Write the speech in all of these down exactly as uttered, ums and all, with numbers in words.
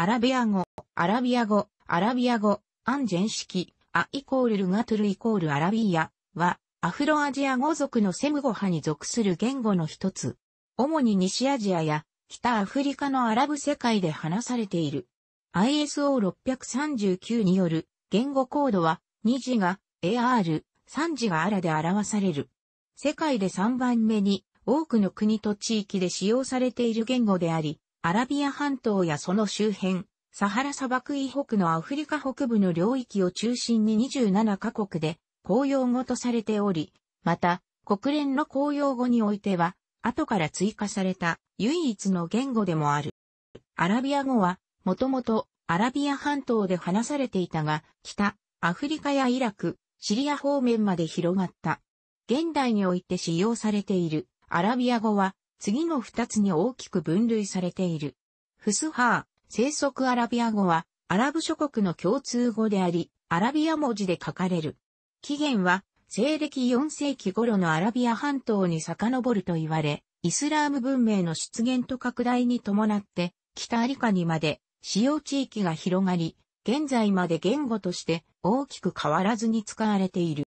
アラビア語、アラビア語、アラビア語、アンジェン式、アイコールルガトゥルイコールアラビーヤは、アフロアジア語族のセム語派に属する言語の一つ。主に西アジアや北アフリカのアラブ世界で話されている。アイエスオーろくさんきゅう による言語コードは、に字が エーアール、さん字が エーアール で表される。世界でさんばんめに多くの国と地域で使用されている言語であり、アラビア半島やその周辺、サハラ砂漠以北のアフリカ北部の領域を中心ににじゅうななかこくで公用語とされており、また国連の公用語においては、後から追加された唯一の言語でもある。アラビア語は、もともとアラビア半島で話されていたが、北、アフリカやイラク、シリア方面まで広がった。現代において使用されているアラビア語は、次の二つに大きく分類されている。フスハー、生息アラビア語は、アラブ諸国の共通語であり、アラビア文字で書かれる。起源は、西暦よんせいき頃のアラビア半島に遡ると言われ、イスラーム文明の出現と拡大に伴って、北アリカにまで使用地域が広がり、現在まで言語として大きく変わらずに使われている。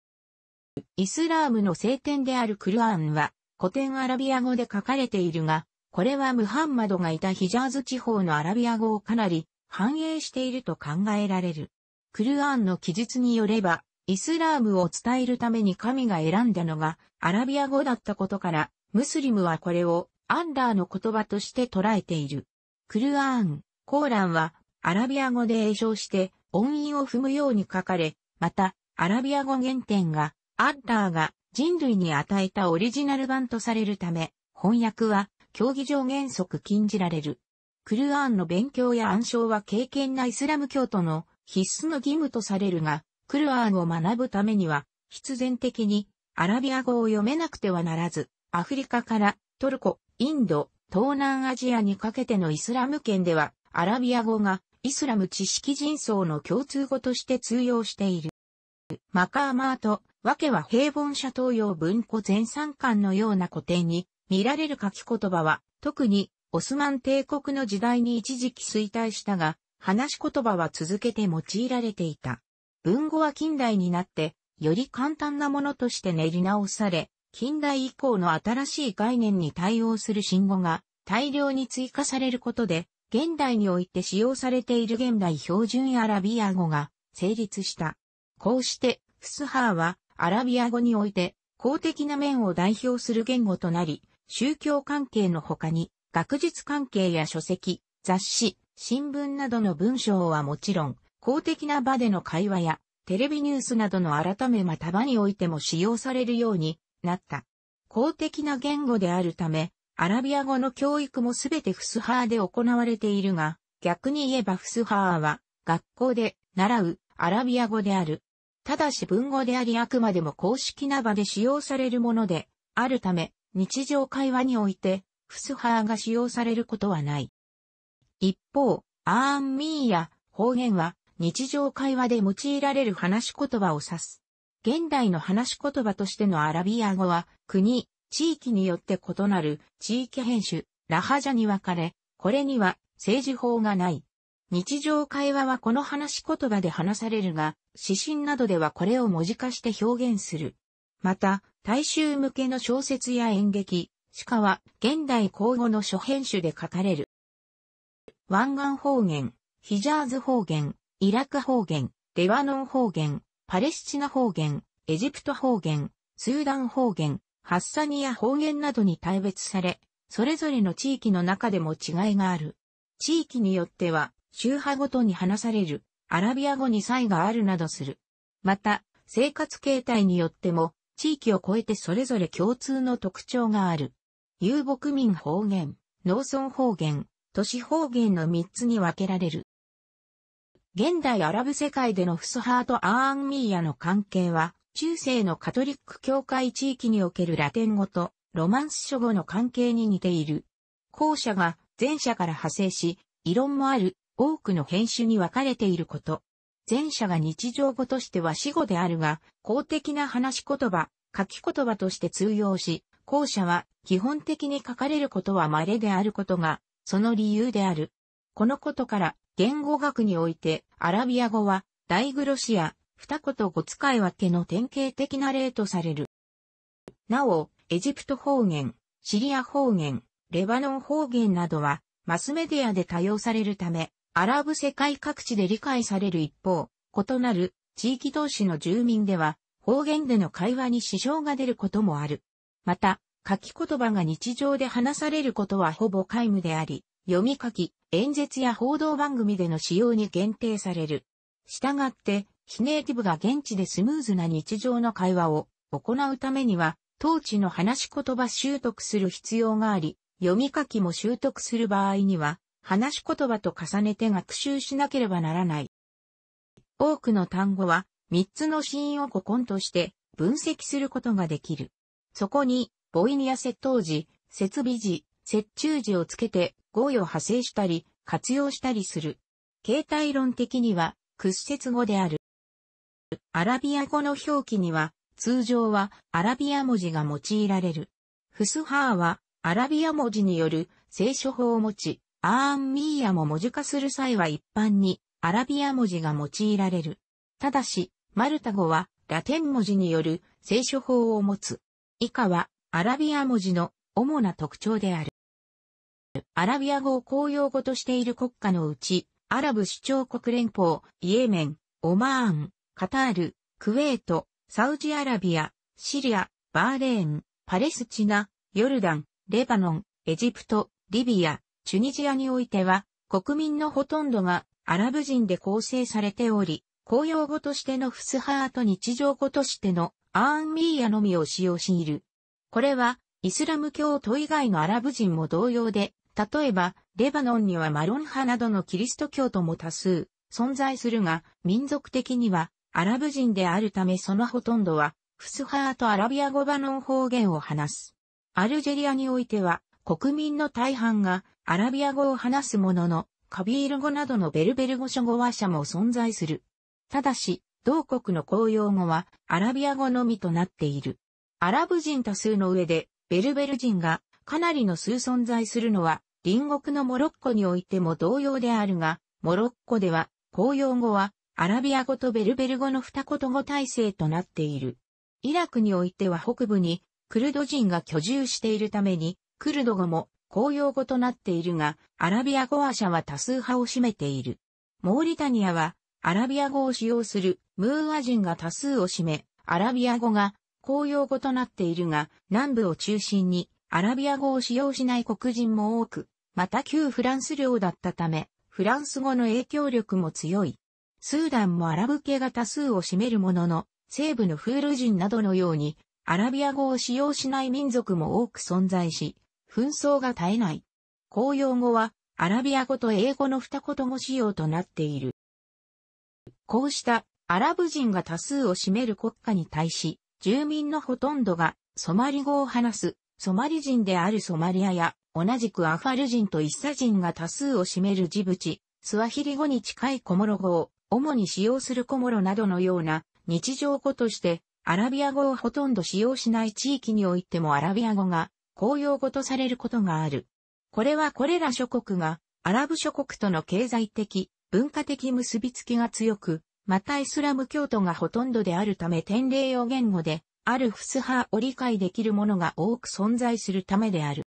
イスラームの聖典であるクルアンは、古典アラビア語で書かれているが、これはムハンマドがいたヒジャーズ地方のアラビア語をかなり反映していると考えられる。クルアンの記述によれば、イスラームを伝えるために神が選んだのがアラビア語だったことから、ムスリムはこれをアンラーの言葉として捉えている。クルアン、コーランはアラビア語で詠唱して音韻を踏むように書かれ、またアラビア語原典がアッラーが人類に与えたオリジナル版とされるため、翻訳は教義上原則禁じられる。クルアンの勉強や暗唱は敬虔なイスラム教徒の必須の義務とされるが、クルアンを学ぶためには必然的にアラビア語を読めなくてはならず、アフリカからトルコ、インド、東南アジアにかけてのイスラム圏ではアラビア語がイスラム知識人層の共通語として通用している。マカーマート、わけは平凡社東洋文庫全さんかんのような古典に、見られる書き言葉は、特にオスマン帝国の時代に一時期衰退したが、話し言葉は続けて用いられていた。文語は近代になって、より簡単なものとして練り直され、近代以降の新しい概念に対応する新語が大量に追加されることで、現代において使用されている現代標準アラビア語が成立した。こうして、フスハーはアラビア語において公的な面を代表する言語となり、宗教関係の他に、学術関係や書籍、雑誌、新聞などの文章はもちろん、公的な場での会話や、テレビニュースなどの改めまた場においても使用されるようになった。公的な言語であるため、アラビア語の教育もすべてフスハーで行われているが、逆に言えばフスハーは、学校で習うアラビア語である。ただし文語でありあくまでも公式な場で使用されるもので、あるため、日常会話において、フスハーが使用されることはない。一方、アーンミーや方言は日常会話で用いられる話し言葉を指す。現代の話し言葉としてのアラビア語は国、地域によって異なる地域変種、ラハジャに分かれ、これには政治法がない。日常会話はこの話し言葉で話されるが、指針などではこれを文字化して表現する。また、大衆向けの小説や演劇、詩歌は現代口語の諸変種で書かれる。湾岸方言、ヒジャーズ方言、イラク方言、レバノン方言、パレスチナ方言、エジプト方言、スーダン方言、ハッサニヤ方言などに大別され、それぞれの地域の中でも違いがある。地域によっては、宗派ごとに話される、アラビア語に差異があるなどする。また、生活形態によっても、地域を超えてそれぞれ共通の特徴がある。遊牧民方言、農村方言、都市方言のみっつに分けられる。現代アラブ世界でのフスハーとアーンミーヤの関係は、中世のカトリック教会地域におけるラテン語とロマンス諸語の関係に似ている。後者が前者から派生し、異論もある多くの変種に分かれていること。前者が日常語としては私語であるが、公的な話し言葉、書き言葉として通用し、後者は基本的に書かれることは稀であることが、その理由である。このことから、言語学において、アラビア語は、大グロシア、二言語使い分けの典型的な例とされる。なお、エジプト方言、シリア方言、レバノン方言などは、マスメディアで多用されるため、アラブ世界各地で理解される一方、異なる地域同士の住民では、方言での会話に支障が出ることもある。また、書き言葉が日常で話されることはほぼ皆無であり、読み書き、演説や報道番組での使用に限定される。したがって、非ネイティブが現地でスムーズな日常の会話を行うためには、当地の話し言葉習得する必要があり、読み書きも習得する場合には、話し言葉と重ねて学習しなければならない。多くの単語は、みっつの子音を古今として分析することができる。そこに、母音や接頭辞、接尾辞、接中辞をつけて、語彙を派生したり、活用したりする。形態論的には、屈折語である。アラビア語の表記には、通常はアラビア文字が用いられる。フスハーは、アラビア文字による清書法を持ち、アーンミーヤも文字化する際は一般にアラビア文字が用いられる。ただし、マルタ語はラテン文字による清書法を持つ。以下はアラビア文字の主な特徴である。アラビア語を公用語としている国家のうち、アラブ首長国連邦、イエメン、オマーン、カタール、クウェート、サウジアラビア、シリア、バーレーン、パレスチナ、ヨルダン、レバノン、エジプト、リビア、チュニジアにおいては、国民のほとんどがアラブ人で構成されており、公用語としてのフスハーと日常語としてのアーンミーヤのみを使用している。これは、イスラム教徒以外のアラブ人も同様で、例えば、レバノンにはマロン派などのキリスト教徒も多数存在するが、民族的にはアラブ人であるためそのほとんどは、フスハーとアラビア語バノン方言を話す。アルジェリアにおいては、国民の大半がアラビア語を話すものの、カビール語などのベルベル語諸語話者も存在する。ただし、同国の公用語はアラビア語のみとなっている。アラブ人多数の上で、ベルベル人がかなりの数存在するのは、隣国のモロッコにおいても同様であるが、モロッコでは、公用語はアラビア語とベルベル語の二言語体制となっている。イラクにおいては北部に、クルド人が居住しているために、クルド語も公用語となっているが、アラビア語話者は多数派を占めている。モーリタニアは、アラビア語を使用するムーア人が多数を占め、アラビア語が公用語となっているが、南部を中心にアラビア語を使用しない黒人も多く、また旧フランス領だったため、フランス語の影響力も強い。スーダンもアラブ系が多数を占めるものの、西部のフール人などのように、アラビア語を使用しない民族も多く存在し、紛争が絶えない。公用語は、アラビア語と英語の二言語使用となっている。こうした、アラブ人が多数を占める国家に対し、住民のほとんどが、ソマリ語を話す、ソマリ人であるソマリアや、同じくアファル人とイッサ人が多数を占めるジブチ、スワヒリ語に近いコモロ語を、主に使用するコモロなどのような、日常語として、アラビア語をほとんど使用しない地域においてもアラビア語が公用語とされることがある。これはこれら諸国がアラブ諸国との経済的、文化的結びつきが強く、またイスラム教徒がほとんどであるため典礼用言語であるフスハーを理解できるものが多く存在するためである。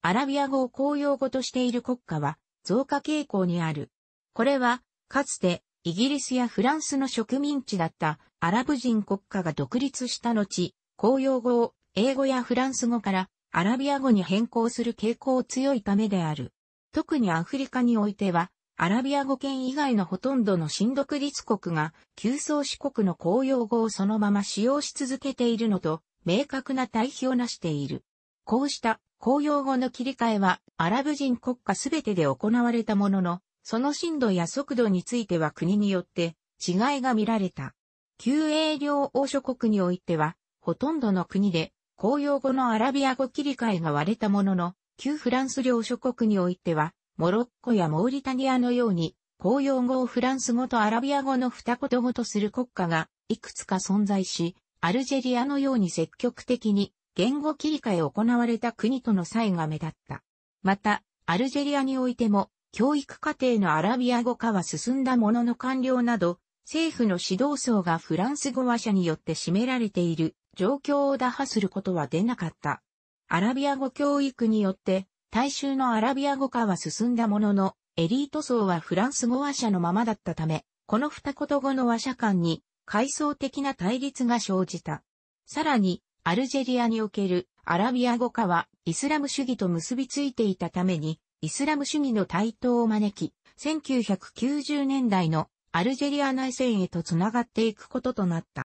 アラビア語を公用語としている国家は増加傾向にある。これはかつてイギリスやフランスの植民地だったアラブ人国家が独立した後、公用語を英語やフランス語からアラビア語に変更する傾向強いためである。特にアフリカにおいては、アラビア語圏以外のほとんどの新独立国が旧宗主国の公用語をそのまま使用し続けているのと明確な対比をなしている。こうした公用語の切り替えはアラブ人国家すべてで行われたものの、その深度や速度については国によって違いが見られた。旧英領欧諸国においては、ほとんどの国で公用語のアラビア語切り替えが割れたものの、旧フランス領諸国においては、モロッコやモーリタニアのように、公用語をフランス語とアラビア語の二言語とする国家がいくつか存在し、アルジェリアのように積極的に言語切り替えを行われた国との差異が目立った。また、アルジェリアにおいても、教育課程のアラビア語化は進んだものの官僚など、政府の指導層がフランス語話者によって占められている状況を打破することはでなかった。アラビア語教育によって、大衆のアラビア語化は進んだものの、エリート層はフランス語話者のままだったため、この二言語の話者間に、階層的な対立が生じた。さらに、アルジェリアにおけるアラビア語化はイスラム主義と結びついていたために、イスラム主義の台頭を招き、せんきゅうひゃくきゅうじゅうねんだいのアルジェリア内戦へとつながっていくこととなった。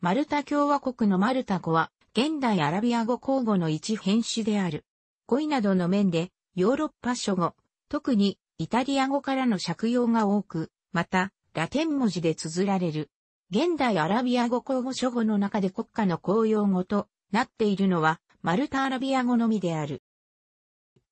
マルタ共和国のマルタ語は、現代アラビア語口語の一変種である。語彙などの面で、ヨーロッパ諸語、特にイタリア語からの借用が多く、また、ラテン文字で綴られる。現代アラビア語口語諸語の中で国家の公用語となっているのはマルタアラビア語のみである。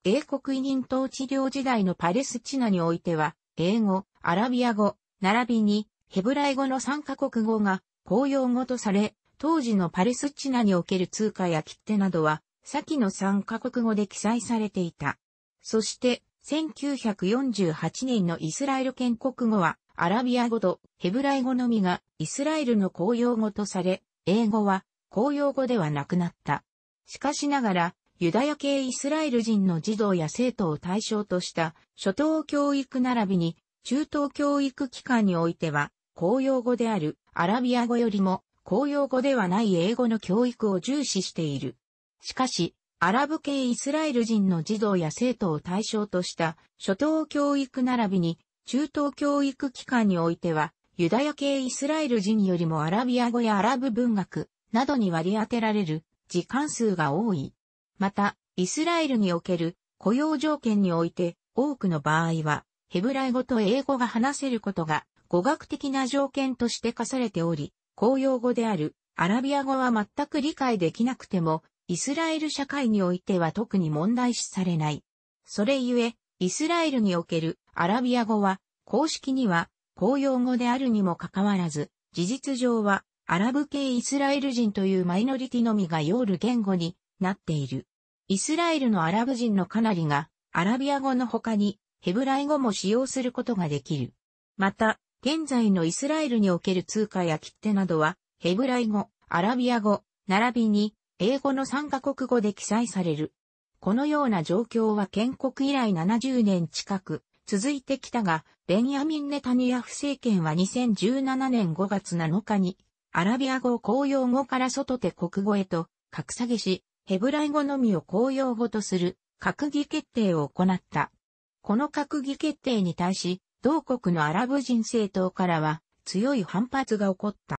英国委任統治領時代のパレスチナにおいては、英語、アラビア語、並びにヘブライ語のさんカ国語が公用語とされ、当時のパレスチナにおける通貨や切手などは、先のさんカ国語で記載されていた。そして、せんきゅうひゃくよんじゅうはちねんのイスラエル建国後は、アラビア語とヘブライ語のみがイスラエルの公用語とされ、英語は公用語ではなくなった。しかしながら、ユダヤ系イスラエル人の児童や生徒を対象とした初等教育並びに中等教育機関においては、公用語であるアラビア語よりも公用語ではない英語の教育を重視している。しかし、アラブ系イスラエル人の児童や生徒を対象とした初等教育並びに中東教育機関においては、ユダヤ系イスラエル人よりもアラビア語やアラブ文学などに割り当てられる時間数が多い。また、イスラエルにおける雇用条件において、多くの場合は、ヘブライ語と英語が話せることが語学的な条件として課されており、公用語であるアラビア語は全く理解できなくても、イスラエル社会においては特に問題視されない。それゆえ、イスラエルにおけるアラビア語は公式には公用語であるにもかかわらず、事実上はアラブ系イスラエル人というマイノリティのみが用る言語になっている。イスラエルのアラブ人のかなりがアラビア語の他にヘブライ語も使用することができる。また、現在のイスラエルにおける通貨や切手などはヘブライ語、アラビア語、並びに英語のさんカ国語で記載される。このような状況は建国以来ななじゅうねん近く続いてきたが、ベンヤミン・ネタニヤフ政権はにせんじゅうななねんごがつなのかにアラビア語を公用語から外で国語へと格下げし、ヘブライ語のみを公用語とする閣議決定を行った。この閣議決定に対し、同国のアラブ人政党からは強い反発が起こった。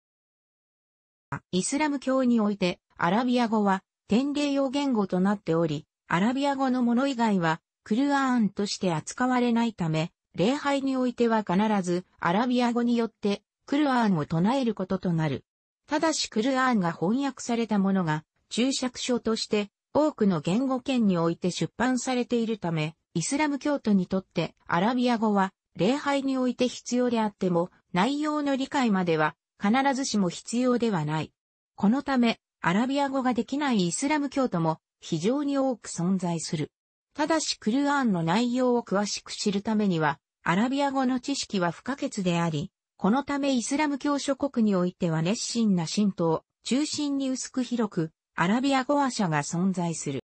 イスラム教においてアラビア語は典礼用言語となっており、アラビア語のもの以外は、クルアーンとして扱われないため、礼拝においては必ずアラビア語によって、クルアーンを唱えることとなる。ただしクルアーンが翻訳されたものが、注釈書として、多くの言語圏において出版されているため、イスラム教徒にとってアラビア語は、礼拝において必要であっても、内容の理解までは、必ずしも必要ではない。このため、アラビア語ができないイスラム教徒も、非常に多く存在する。ただしクルアーンの内容を詳しく知るためには、アラビア語の知識は不可欠であり、このためイスラム教諸国においては熱心な信徒を中心に薄く広く、アラビア語話者が存在する。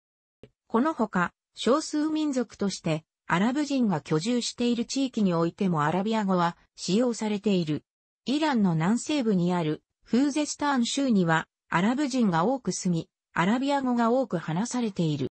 このほか、少数民族として、アラブ人が居住している地域においてもアラビア語は使用されている。イランの南西部にあるフーゼスターン州には、アラブ人が多く住み、アラビア語が多く話されている。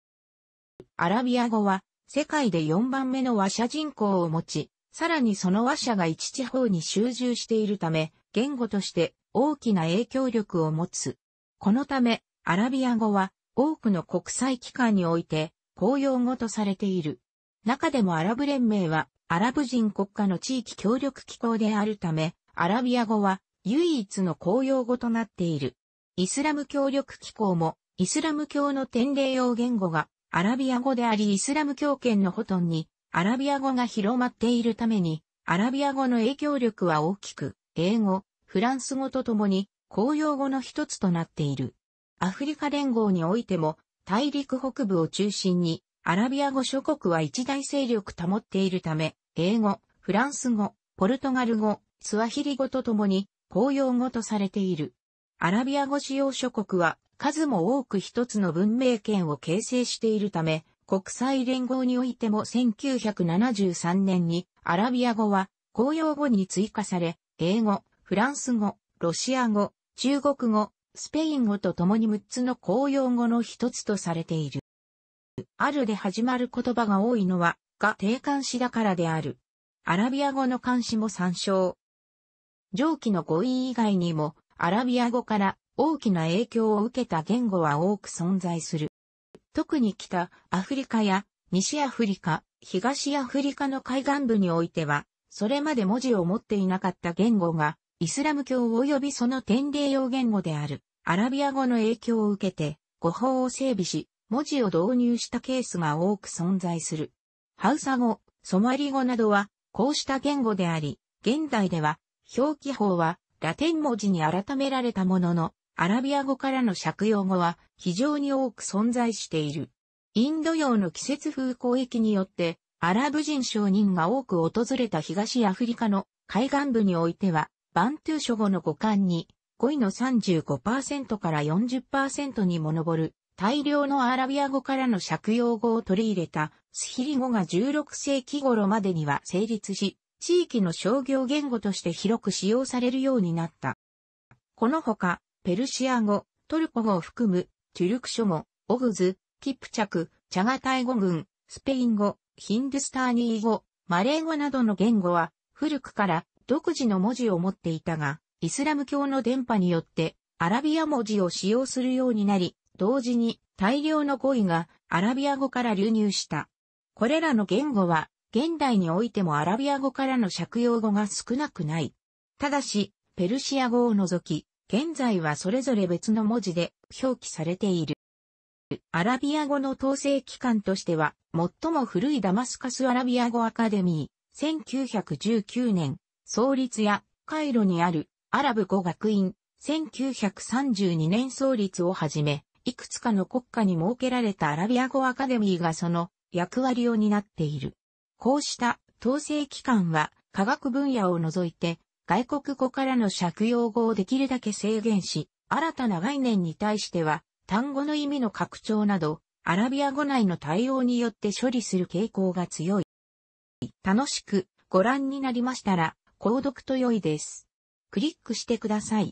アラビア語は世界でよんばんめの話者人口を持ち、さらにその話者が一地方に集中しているため、言語として大きな影響力を持つ。このため、アラビア語は多くの国際機関において公用語とされている。中でもアラブ連盟はアラブ人国家の地域協力機構であるため、アラビア語は唯一の公用語となっている。イスラム協力機構も、イスラム教の典礼用言語がアラビア語であり、イスラム教圏のほとんどにアラビア語が広まっているために、アラビア語の影響力は大きく、英語、フランス語とともに公用語の一つとなっている。アフリカ連合においても、大陸北部を中心にアラビア語諸国は一大勢力保っているため、英語、フランス語、ポルトガル語、スワヒリ語とともに公用語とされている。アラビア語使用諸国は数も多く一つの文明圏を形成しているため、国際連合においてもせんきゅうひゃくななじゅうさんねんにアラビア語は公用語に追加され、英語、フランス語、ロシア語、中国語、スペイン語とともにむっつの公用語の一つとされている。あるで始まる言葉が多いのは、が定冠詞だからである。アラビア語の漢詞も参照。上記の語彙以外にも、アラビア語から大きな影響を受けた言語は多く存在する。特に北アフリカや西アフリカ、東アフリカの海岸部においては、それまで文字を持っていなかった言語が、イスラム教及びその典礼用言語である、アラビア語の影響を受けて、語法を整備し、文字を導入したケースが多く存在する。ハウサ語、ソマリ語などは、こうした言語であり、現代では、表記法は、ラテン文字に改められたものの、アラビア語からの借用語は、非常に多く存在している。インド洋の季節風交易によって、アラブ人商人が多く訪れた東アフリカの海岸部においては、バントゥー諸語の語幹に、語彙の さんじゅうごパーセント から よんじゅっパーセント にも上る。大量のアラビア語からの借用語を取り入れたスヒリ語がじゅうろくせいき頃までには成立し、地域の商業言語として広く使用されるようになった。このほか、ペルシア語、トルコ語を含む、トゥルク諸語、オグズ、キプチャク、チャガタイ語群、スペイン語、ヒンドゥスターニー語、マレー語などの言語は、古くから独自の文字を持っていたが、イスラム教の伝播によって、アラビア文字を使用するようになり、同時に大量の語彙がアラビア語から流入した。これらの言語は現代においてもアラビア語からの借用語が少なくない。ただし、ペルシア語を除き、現在はそれぞれ別の文字で表記されている。アラビア語の統制機関としては、最も古いダマスカスアラビア語アカデミー、せんきゅうひゃくじゅうきゅうねん、創立やカイロにあるアラブ語学院、せんきゅうひゃくさんじゅうにねん創立をはじめ、いくつかの国家に設けられたアラビア語アカデミーがその役割を担っている。こうした統制機関は科学分野を除いて外国語からの借用語をできるだけ制限し、新たな概念に対しては単語の意味の拡張などアラビア語内の対応によって処理する傾向が強い。楽しくご覧になりましたら購読と良いです。クリックしてください。